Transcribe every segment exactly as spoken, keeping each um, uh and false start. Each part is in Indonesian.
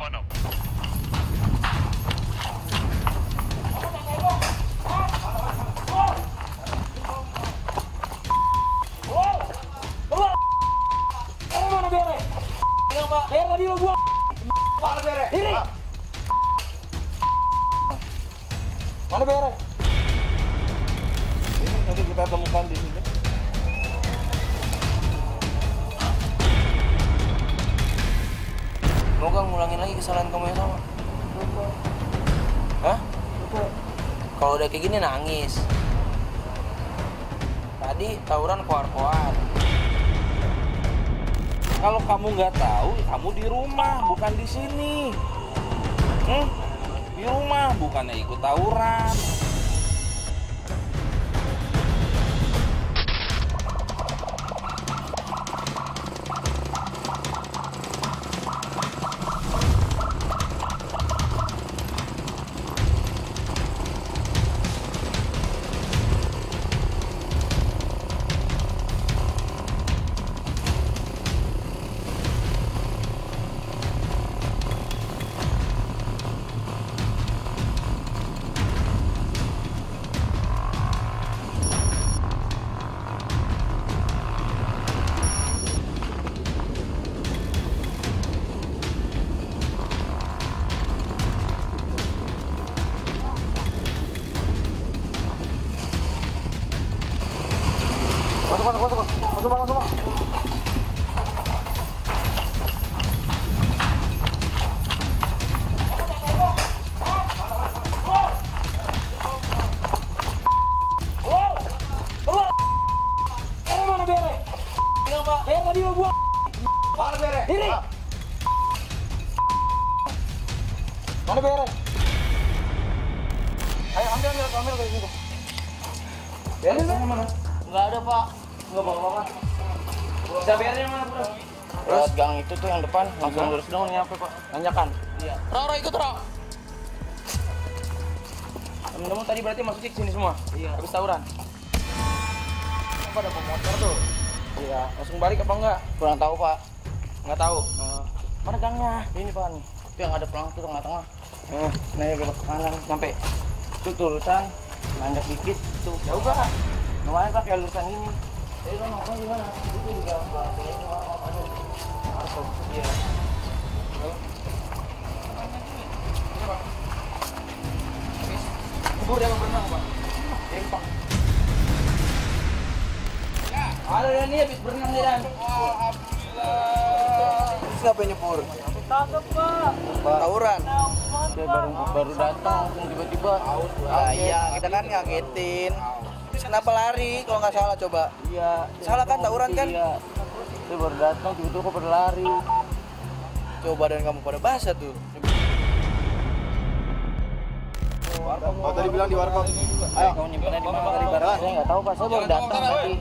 Mana bere? Ini tadi kita temukan di sini. Lo kan ngulangin lagi kesalahan kamu yang sama. Lupa. Hah? Lupa. Kalau udah kayak gini nangis. Tadi tawuran koar-koar. Kalau kamu nggak tahu, kamu di rumah, bukan di sini. Hmm? Di rumah, bukannya ikut tawuran. Mana bere? Ayo ambil, ambil, ambil dari situ. Berenya mana? Nggak ada, Pak. Nggak bawa-bawa. Bisa berenya mana, Bro? Lewat gang itu tuh yang depan, langsung lurus dong, nyampe, Pak. Nanyakan? Iya. Ro, Ro, ikut, Ro. Temen-temen tadi berarti masuk ke sini semua? Iya. Habis tawuran? Pada pemotor tuh? Iya. Langsung balik apa enggak? Kurang tahu, Pak. Nggak tahu? Uh, mana gangnya? Ini, Pak. Nih. Itu yang ada pelang tuh tengah-tengah. Nah, naik ke kanan sampai itu turusan, nanjak dikit tuh. Jauh kan? Namanya pakai lurusan ini. Jadi lo nongkrong di mana? Itu di jalan belakang ini ada. Masuk. Iya. Ini, Pak. Habis. Kubur yang berenang, Pak. Ini, Pak. Ya. Ada ini habis berenang nih, Dan. Alhamdulillah. Terus ngapain nyebur? Tangkap, Pak. Tawuran. Dia baru baru datang, tiba-tiba. Ah, iya, kita kan ngagetin. Kenapa lari? Kalau nggak salah coba. Iya. Salah kan tawuran kan? Iya. Dia baru datang, tiba-tiba kok berlari. Coba dan kamu pada basah tuh. Oh, tadi bilang di warkop. Ayo, kamu nyimpannya di mana? Tadi barang saya nggak tahu, Pak. Saya baru datang tadi.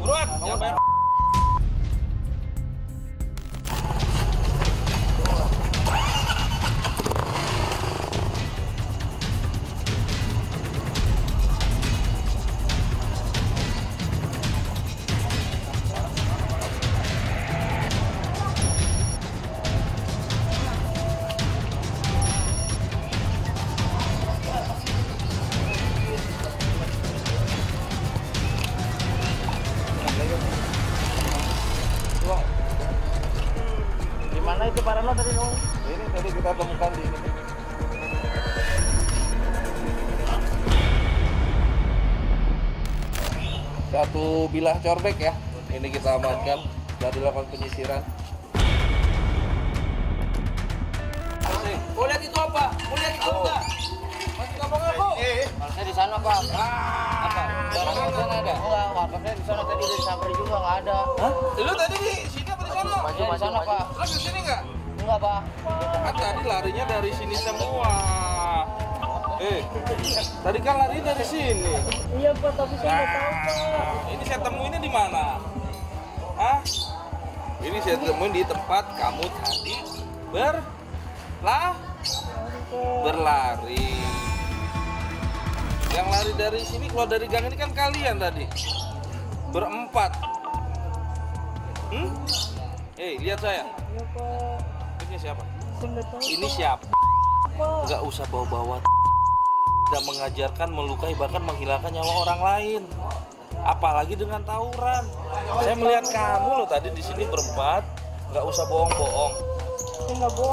Satu bilah corbek ya, ini kita amankan dari dilakukan penyisiran. Mau lihat itu apa? Mau lihat itu enggak? Masih ngapa-ngapa? Harusnya di sana, Pak. Apa? Barangnya di sana ada? Enggak, warkopnya di sana tadi udah disamperin juga nggak ada. Hah? Lu tadi di sini apa di sana? Maju di sana, Pak. Lu di sini nggak? Enggak, Pak. Kan tadi larinya dari sini semua. Eh, tadi kan lari dari sini. Iya, Pak, tapi saya nggak tahu, Pak. Ini saya temuinnya di mana? Hah? Ini saya temuin di tempat kamu tadi berlah berlari. Yang lari dari sini, keluar dari gang ini kan kalian tadi berempat. Hmm? Eh, lihat saya. Iya, Pak. Ini siapa? Ini siapa? Nggak usah bawa-bawa. Dan mengajarkan melukai bahkan menghilangkan nyawa orang lain. Apalagi dengan tawuran. Saya melihat kamu loh tadi di sini berempat, nggak usah bohong-bohong.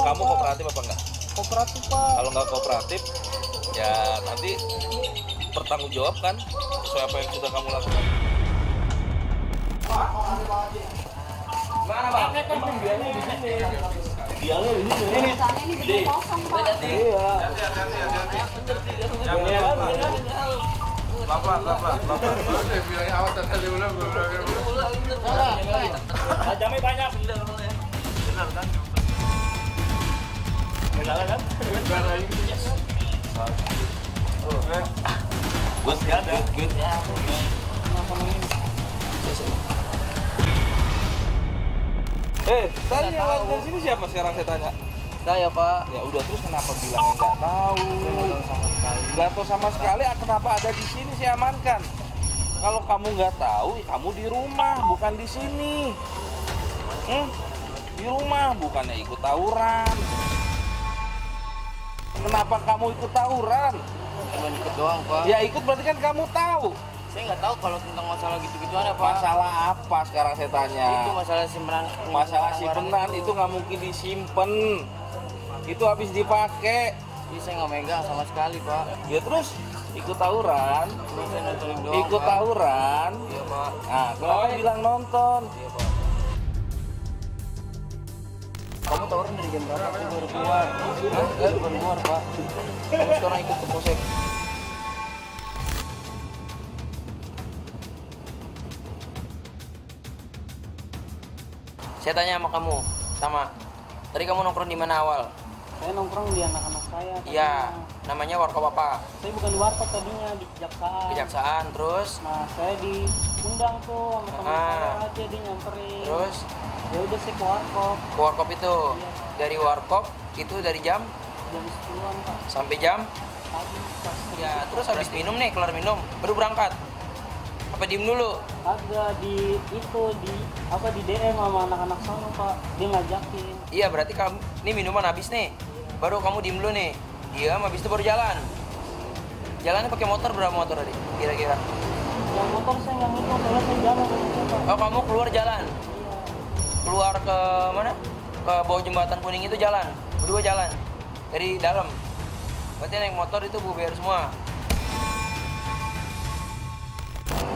Kamu kooperatif apa enggak? Kooperatif Pak. Kalau nggak kooperatif, ya nanti bertanggung jawab kan sesuai apa yang sudah kamu lakukan. Mana Pak? Biarnya di sini. Biarnya di sini. Ini di kosong Pak. Iya. Bapak, bapak, bapak. Saya bilangnya awal tadi ulang, beberapa. Jamnya banyak, bener ya. Benar kan? Benar kan? Benar lagi. Oh, eh. Gue siap ya. Gue siap. Eh, tadi yang lagi di sini siapa sekarang saya tanya? Ya Pak, ya udah terus kenapa bilangnya nggak tahu? Nggak tahu sama sekali. Kenapa ada di sini saya amankan? Kalau kamu nggak tahu, kamu di rumah bukan di sini. Hmm? Di rumah bukannya ikut tawuran. Kenapa kamu ikut tawuran? Cuma ikut doang Pak. Ya ikut berarti kan kamu tahu. Saya nggak tahu kalau tentang masalah gitu-gituan apa. Masalah apa sekarang saya tanya? Itu masalah simpenan. Masalah simpenan itu nggak mungkin disimpan. Itu habis dipakai. Iya, saya nggak megang sama sekali Pak. Ya terus ikut tawuran. Terus saya nonton doang. Ikut Pak. Tawuran. Iya Pak. Nah, kalau bilang nonton. Iya Pak. Kamu tawuran dari jam berapa? Aku baru keluar. Saya baru keluar Pak. Kamu sekarang ikut ke Polsek. Saya tanya sama kamu, sama. Tadi kamu nongkrong di mana awal? Saya nongkrong di anak-anak saya. Iya, namanya warkop apa? Saya bukan di warkop tadinya, di kejaksaan. Kejaksaan, terus? Nah, saya diundang tuh sama teman ah. saya aja, dia nyamperin. Terus? Ya udah sih ke warkop. Ke warkop itu? Iya. Dari warkop itu dari jam? Jam sepuluhan, Pak. Sampai jam? Pagi. Ya, terus habis minum nih, keluar minum, baru berangkat? Apa diem dulu? Agak di itu di apa di D M sama anak-anak sana Pak, dia ngajakin. Iya berarti kamu ini minuman habis nih, iya. Baru kamu diem dulu nih. Diam habis itu baru jalan. Jalannya pakai motor berapa motor tadi? Kira-kira? Yang motor saya nggak hitung, soalnya saya jalan Pak. Oh kamu keluar jalan? Iya. Keluar ke mana? Ke bawah jembatan kuning itu jalan. Berdua jalan dari dalam. Berarti naik motor itu bubar semua.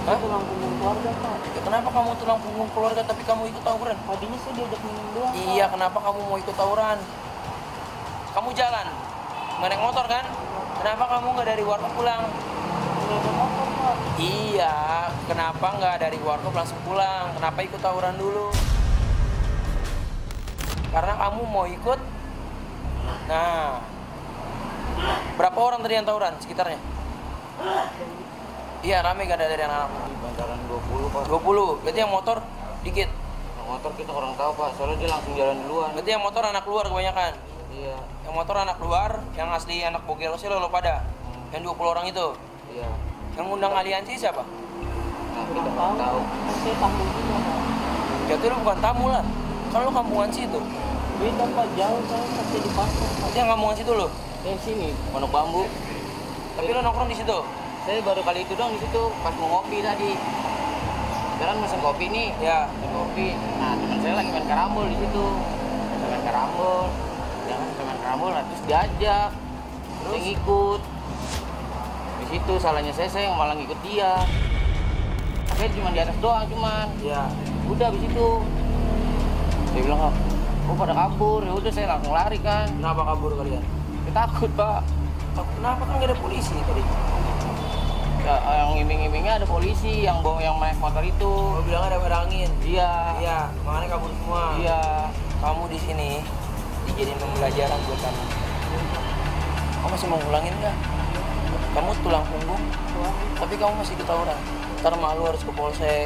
Hah? Tulang punggung keluarga Pak. Ya, kenapa kamu tulang punggung keluarga tapi kamu ikut tawuran? Tadinya sih diajak minum doang. Iya, Pak. Kenapa kamu mau ikut tawuran? Kamu jalan, nggak naik motor kan? Kenapa kamu nggak dari warkop pulang? Nggak ada motor Pak. Iya, kenapa nggak dari warkop langsung pulang? Kenapa ikut tawuran dulu? Karena kamu mau ikut. Nah, berapa orang tadi yang tawuran sekitarnya? Iya, rame gak ada dari anak-anak? Di bantaran dua puluh, Pak. dua puluh? Berarti yang motor dikit? Yang motor kita kurang tahu, Pak. Soalnya dia langsung jalan duluan. Berarti yang motor anak luar kebanyakan? Iya. Yang motor anak luar, yang asli anak Bogor sih lo pada? Hmm. Yang dua puluh orang itu? Iya. Yang ngundang aliansi siapa? Nah, kita kurang tahu. Saya tamu juga, Pak. Jadi lu bukan tamu lah. Kan lu kampungan situ. Beda, Pak. Jauh, saya masih di pasar. Berarti yang kampungan situ lo? Yang sini, Pondok Bambu. Tapi lo nongkrong di situ? Saya baru kali itu dong di situ pas mau ngopi tadi. Sekarang mesen kopi nih, ya, mesen kopi. Nah, teman saya lagi main karambol di situ. Main karambol. Jangan main karambol, nah, terus diajak. Terus saya ngikut. Di situ salahnya saya, saya yang malah ngikut dia. Saya cuma di atas doang cuman. Ya, udah habis itu. Dia bilang, "Oh, pada kabur." Ya udah saya langsung lari kan. Kenapa kabur kalian? Saya takut, Pak. Kenapa kan gak ada polisi tadi? Ya, yang iming-imingnya ada polisi, yang bawa yang naik motor itu. Lo bilang ada berangin. Iya. Iya. Makanya kabur semua. Iya. Kamu di sini dijadiin pembelajaran buat kamu. Kamu masih mau ngulangin nggak? Kamu tulang punggung, tapi kamu masih ketawuran. Ntar malu harus ke polsek,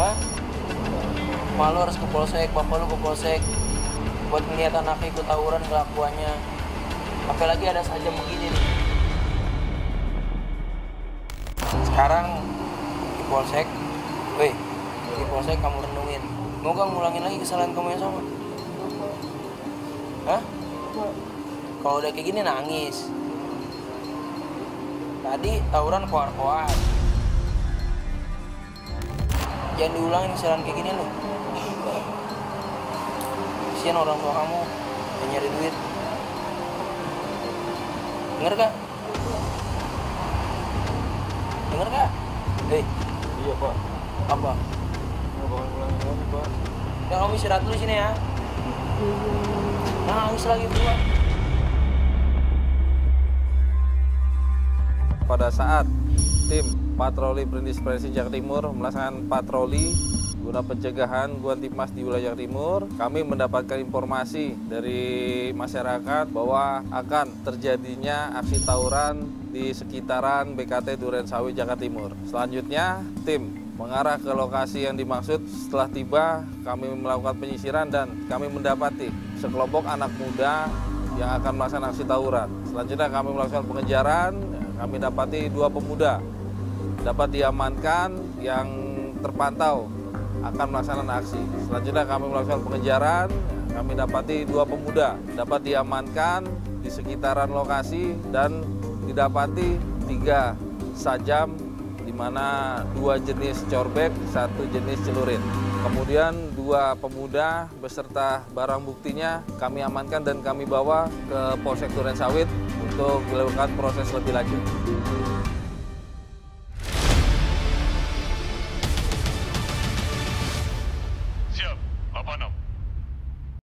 hah? Malu harus ke polsek, bapak lu ke polsek buat melihat anaknya ikut tawuran kelakuannya. Apalagi ada saja begini. Sekarang di polsek, weh, di polsek kamu renungin. Mau gak ngulangin lagi kesalahan kamu yang sama? Hah? Kalau udah kayak gini nangis. Tadi tawuran koar-koar. Jangan diulangin kesalahan kayak gini loh. Kasihan orang tua kamu yang nyari duit. Dengar gak? Dengar gak? Hei. Iya Pak. Apa? Nggak bakal ulangin lagi Pak. Udah kamu istirahat dulu sini ya. Nangis lagi pula. Pada saat tim patroli Perintis Polres Jakarta Timur melaksanakan patroli guna pencegahan gangguan timas di wilayah timur, kami mendapatkan informasi dari masyarakat bahwa akan terjadinya aksi tawuran di sekitaran B K T Duren Sawit Jakarta Timur. Selanjutnya, tim mengarah ke lokasi yang dimaksud. Setelah tiba, kami melakukan penyisiran dan kami mendapati sekelompok anak muda yang akan melaksanakan aksi tawuran. Selanjutnya kami melakukan pengejaran. Kami dapati dua pemuda dapat diamankan yang terpantau akan melaksanakan aksi. Selanjutnya kami melakukan pengejaran, kami dapati dua pemuda dapat diamankan di sekitaran lokasi dan didapati tiga sajam di mana dua jenis corbek, satu jenis celurit. Kemudian dua pemuda beserta barang buktinya kami amankan dan kami bawa ke Polsek Duren Sawit untuk dilakukan proses lebih lanjut.